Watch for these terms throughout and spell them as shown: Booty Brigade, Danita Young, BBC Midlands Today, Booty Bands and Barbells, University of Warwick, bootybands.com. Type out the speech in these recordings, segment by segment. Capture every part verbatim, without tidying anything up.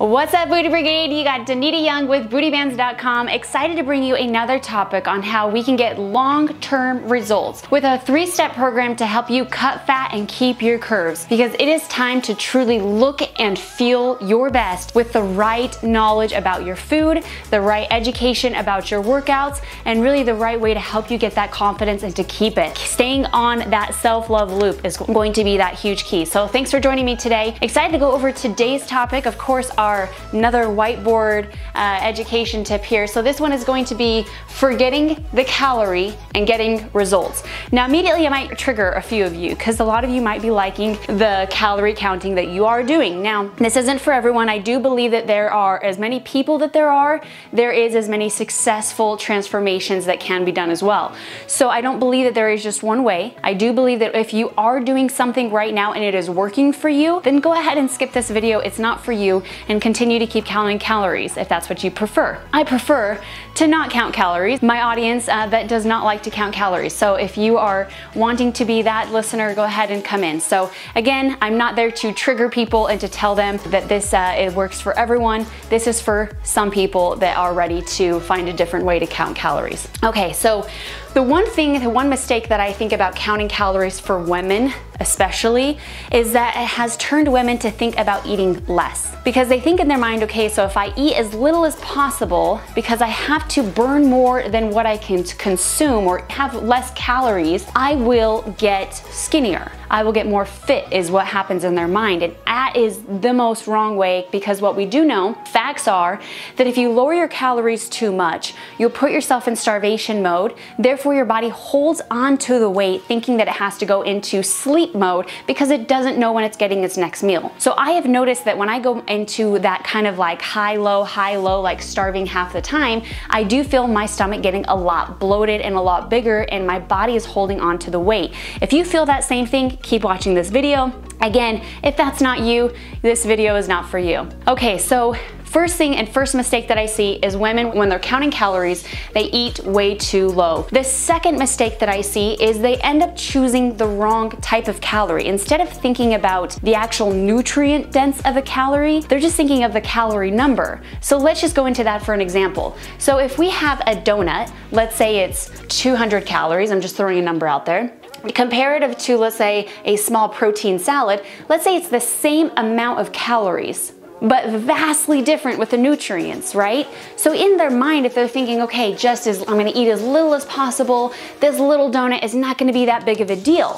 What's up, Booty Brigade? You got Danita Young with booty bands dot com, excited to bring you another topic on how we can get long-term results with a three-step program to help you cut fat and keep your curves, because it is time to truly look and feel your best with the right knowledge about your food, the right education about your workouts, and really the right way to help you get that confidence and to keep it. Staying on that self-love loop is going to be that huge key. So thanks for joining me today. Excited to go over today's topic, of course, our Our another whiteboard uh, education tip here. So this one is going to be forgetting the calorie and getting results. Now immediately I might trigger a few of you, because a lot of you might be liking the calorie counting that you are doing. Now this isn't for everyone. I do believe that there are as many people that there are, there is as many successful transformations that can be done as well. So I don't believe that there is just one way. I do believe that if you are doing something right now and it is working for you, then go ahead and skip this video. It's not for you, and continue to keep counting calories if that's what you prefer. I prefer to not count calories. My audience uh, that does not like to count calories. So if you are wanting to be that listener, go ahead and come in. So again, I'm not there to trigger people and to tell them that this uh, it works for everyone. This is for some people that are ready to find a different way to count calories. Okay, so the one thing, the one mistake that I think about counting calories for women especially is that it has turned women to think about eating less, because they think in their mind, okay, so if I eat as little as possible because I have to burn more than what I can consume or have less calories, I will get skinnier. I will get more fit is what happens in their mind. And that is the most wrong way, because what we do know, facts are that if you lower your calories too much, you'll put yourself in starvation mode. Therefore, your body holds on to the weight thinking that it has to go into sleep mode because it doesn't know when it's getting its next meal. So I have noticed that when I go into that kind of like high, low, high, low, like starving half the time, I do feel my stomach getting a lot bloated and a lot bigger, and my body is holding on to the weight. If you feel that same thing, keep watching this video. Again, if that's not you, this video is not for you. Okay, so first thing and first mistake that I see is women, when they're counting calories, they eat way too low. The second mistake that I see is they end up choosing the wrong type of calorie. Instead of thinking about the actual nutrient dense of a calorie, they're just thinking of the calorie number. So let's just go into that for an example. So if we have a donut, let's say it's two hundred calories, I'm just throwing a number out there, comparative to, let's say, a small protein salad, let's say it's the same amount of calories, but vastly different with the nutrients, right? So in their mind, if they're thinking, okay, just as I'm gonna eat as little as possible, this little donut is not gonna be that big of a deal.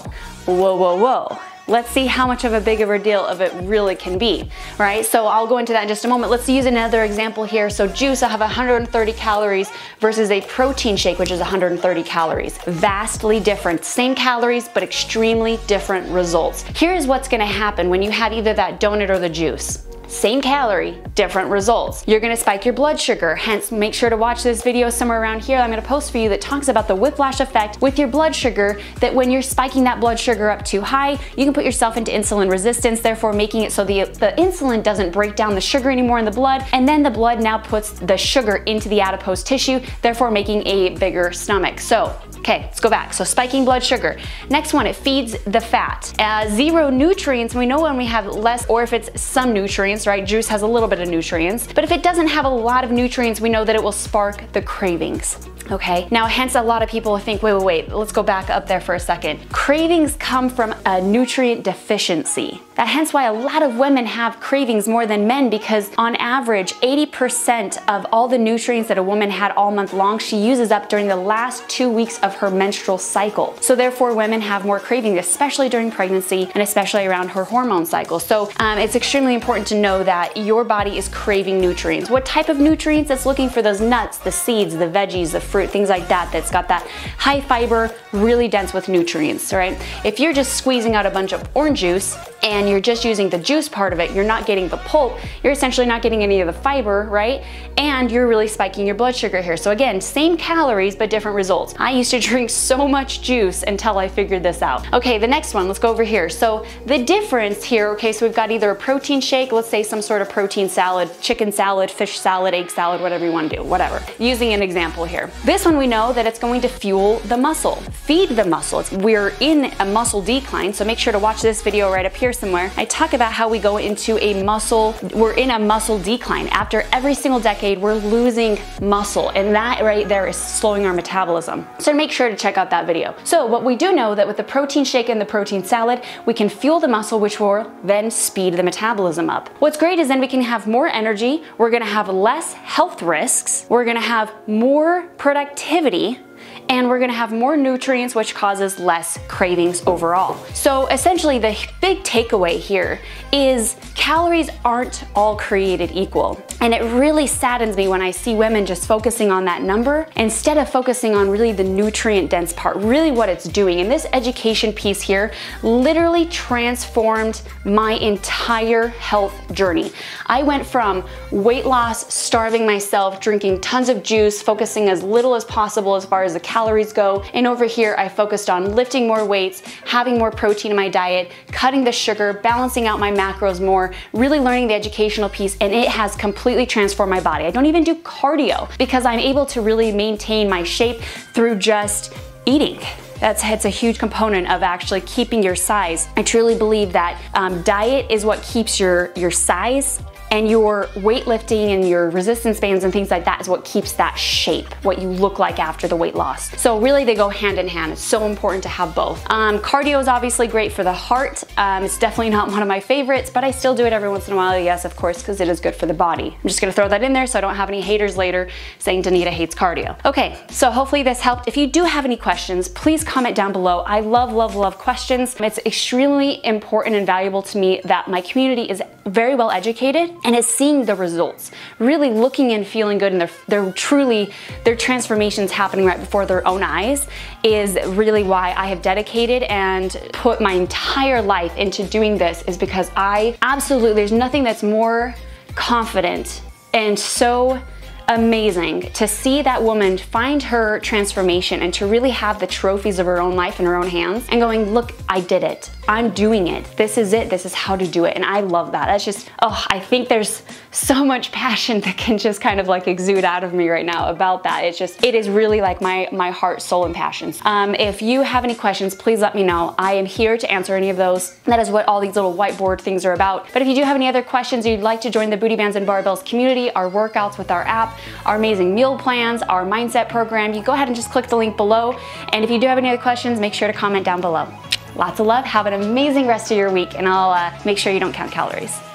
Whoa, whoa, whoa. Let's see how much of a big of a deal of it really can be, right? So I'll go into that in just a moment. Let's use another example here. So juice, I have one hundred thirty calories versus a protein shake, which is one hundred thirty calories. Vastly different, same calories, but extremely different results. Here's what's gonna happen when you have either that donut or the juice. Same calorie, different results. You're gonna spike your blood sugar, hence make sure to watch this video somewhere around here I'm gonna post for you that talks about the whiplash effect with your blood sugar, that when you're spiking that blood sugar up too high, you can put yourself into insulin resistance, therefore making it so the, the insulin doesn't break down the sugar anymore in the blood, and then the blood now puts the sugar into the adipose tissue, therefore making a bigger stomach. So, okay, let's go back. So spiking blood sugar. Next one, it feeds the fat. Uh, zero nutrients, we know when we have less, or if it's some nutrients, right? Juice has a little bit of nutrients, but if it doesn't have a lot of nutrients, we know that it will spark the cravings. Okay, now hence a lot of people think, wait, wait, wait, let's go back up there for a second. Cravings come from a nutrient deficiency. That hence why a lot of women have cravings more than men, because on average, eighty percent of all the nutrients that a woman had all month long, she uses up during the last two weeks of her menstrual cycle. So therefore women have more cravings, especially during pregnancy and especially around her hormone cycle. So um, it's extremely important to know that your body is craving nutrients. What type of nutrients? It's looking for those nuts, the seeds, the veggies, the fruit, things like that, that's got that high fiber, really dense with nutrients, right? If you're just squeezing out a bunch of orange juice and you're just using the juice part of it, you're not getting the pulp, you're essentially not getting any of the fiber, right? And you're really spiking your blood sugar here. So again, same calories, but different results. I used to drink so much juice until I figured this out. Okay, the next one, let's go over here. So the difference here, okay, so we've got either a protein shake, let's say some sort of protein salad, chicken salad, fish salad, egg salad, whatever you wanna do, whatever. Using an example here. This one we know that it's going to fuel the muscle, feed the muscle. It's, we're in a muscle decline, so make sure to watch this video right up here somewhere. I talk about how we go into a muscle, we're in a muscle decline. After every single decade, we're losing muscle, and that right there is slowing our metabolism. So make sure to check out that video. So what we do know that with the protein shake and the protein salad, we can fuel the muscle, which will then speed the metabolism up. What's great is then we can have more energy, we're gonna have less health risks, we're gonna have more productivity, and we're gonna have more nutrients, which causes less cravings overall. So essentially the big takeaway here is calories aren't all created equal. And it really saddens me when I see women just focusing on that number instead of focusing on really the nutrient dense part, really what it's doing. And this education piece here literally transformed my entire health journey. I went from weight loss, starving myself, drinking tons of juice, focusing as little as possible as far as the calories go, and over here I focused on lifting more weights, having more protein in my diet, cutting the sugar, balancing out my macros more, really learning the educational piece, and it has completely transformed my body. I don't even do cardio because I'm able to really maintain my shape through just eating. That's it's a huge component of actually keeping your size. I truly believe that um, diet is what keeps your, your size, and your weightlifting and your resistance bands and things like that is what keeps that shape, what you look like after the weight loss. So really they go hand in hand. It's so important to have both. Um, cardio is obviously great for the heart. Um, it's definitely not one of my favorites, but I still do it every once in a while, yes, of course, because it is good for the body. I'm just gonna throw that in there so I don't have any haters later saying Danita hates cardio. Okay, so hopefully this helped. If you do have any questions, please comment down below. I love, love, love questions. It's extremely important and valuable to me that my community is very well educated and is seeing the results, really looking and feeling good, and they're, they're truly, their transformations happening right before their own eyes is really why I have dedicated and put my entire life into doing this, is because I absolutely, there's nothing that's more confident and so amazing to see that woman find her transformation and to really have the trophies of her own life in her own hands and going, look, I did it. I'm doing it. This is it. This is how to do it. And I love that. That's just, oh, I think there's so much passion that can just kind of like exude out of me right now about that. It's just, it is really like my, my heart, soul, and passions. Um, if you have any questions, please let me know. I am here to answer any of those. That is what all these little whiteboard things are about. But if you do have any other questions, or you'd like to join the Booty Bands and Barbells community, our workouts with our app, our amazing meal plans, our mindset program, you go ahead and just click the link below. And if you do have any other questions, make sure to comment down below. Lots of love, have an amazing rest of your week, and I'll uh, make sure you don't count calories.